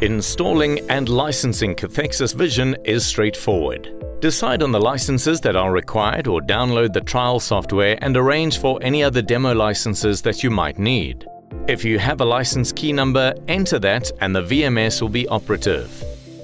Installing and licensing Cathexis Vision is straightforward. Decide on the licenses that are required or download the trial software and arrange for any other demo licenses that you might need. If you have a license key number, enter that and the VMS will be operative.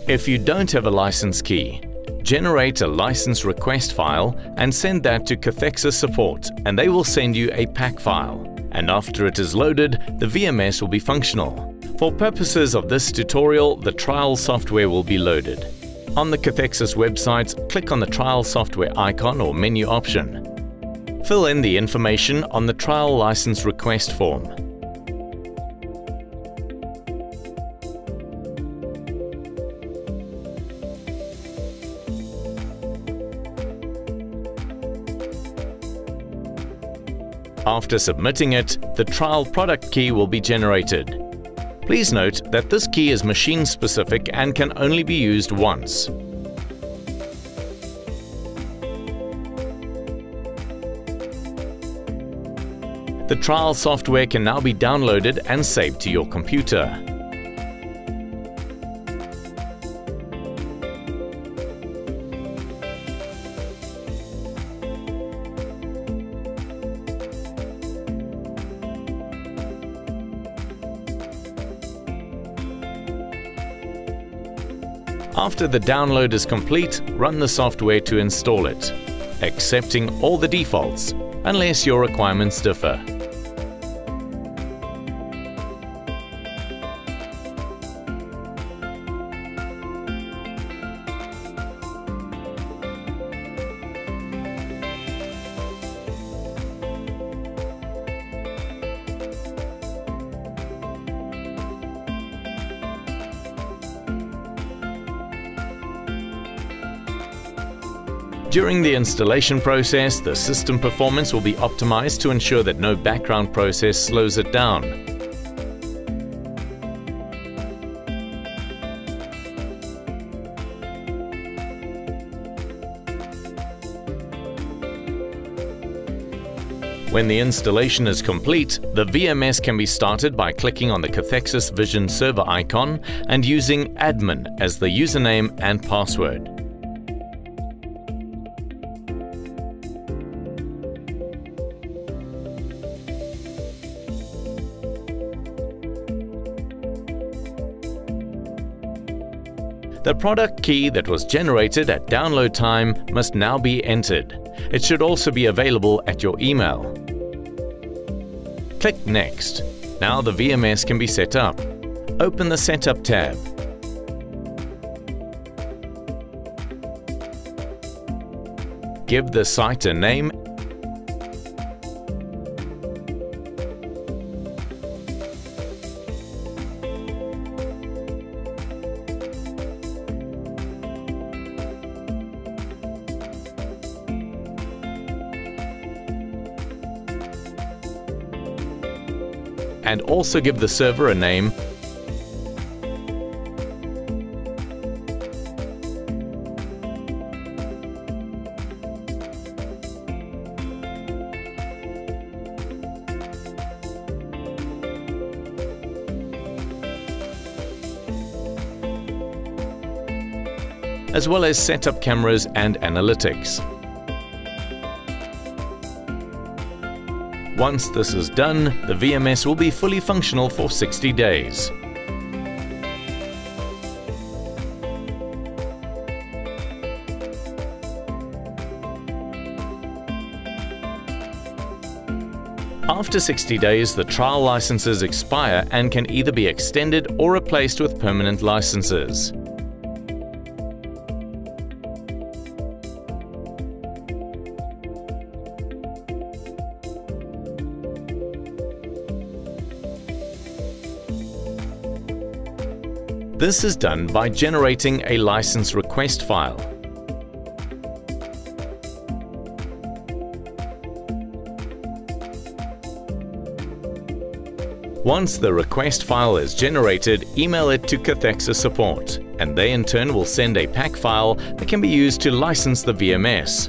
If you don't have a license key, generate a license request file and send that to Cathexis support and they will send you a PAC file. And after it is loaded, the VMS will be functional. For purposes of this tutorial, the trial software will be loaded. On the Cathexis website, click on the trial software icon or menu option. Fill in the information on the trial license request form. After submitting it, the trial product key will be generated. Please note that this key is machine-specific and can only be used once. The trial software can now be downloaded and saved to your computer. After the download is complete, run the software to install it, accepting all the defaults, unless your requirements differ. During the installation process, the system performance will be optimized to ensure that no background process slows it down. When the installation is complete, the VMS can be started by clicking on the Cathexis Vision server icon and using admin as the username and password. The product key that was generated at download time must now be entered. It should also be available at your email. Click Next. Now the VMS can be set up. Open the Setup tab. Give the site a name and also give the server a name as well as set up cameras and analytics. Once this is done, the VMS will be fully functional for 60 days. After 60 days, the trial licenses expire and can either be extended or replaced with permanent licenses. This is done by generating a license request file. Once the request file is generated, email it to Cathexis support, and they in turn will send a PAC file that can be used to license the VMS.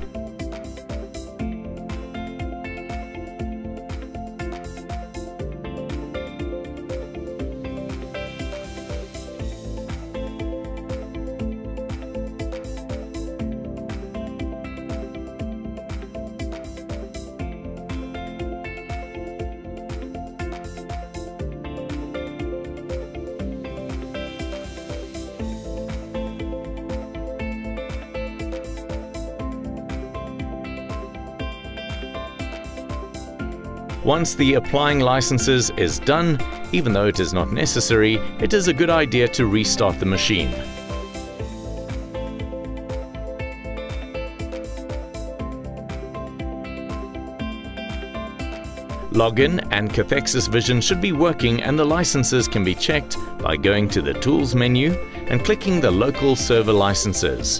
Once the applying licenses is done, even though it is not necessary, it is a good idea to restart the machine. Login and Cathexis Vision should be working, and the licenses can be checked by going to the Tools menu and clicking the Local Server Licenses.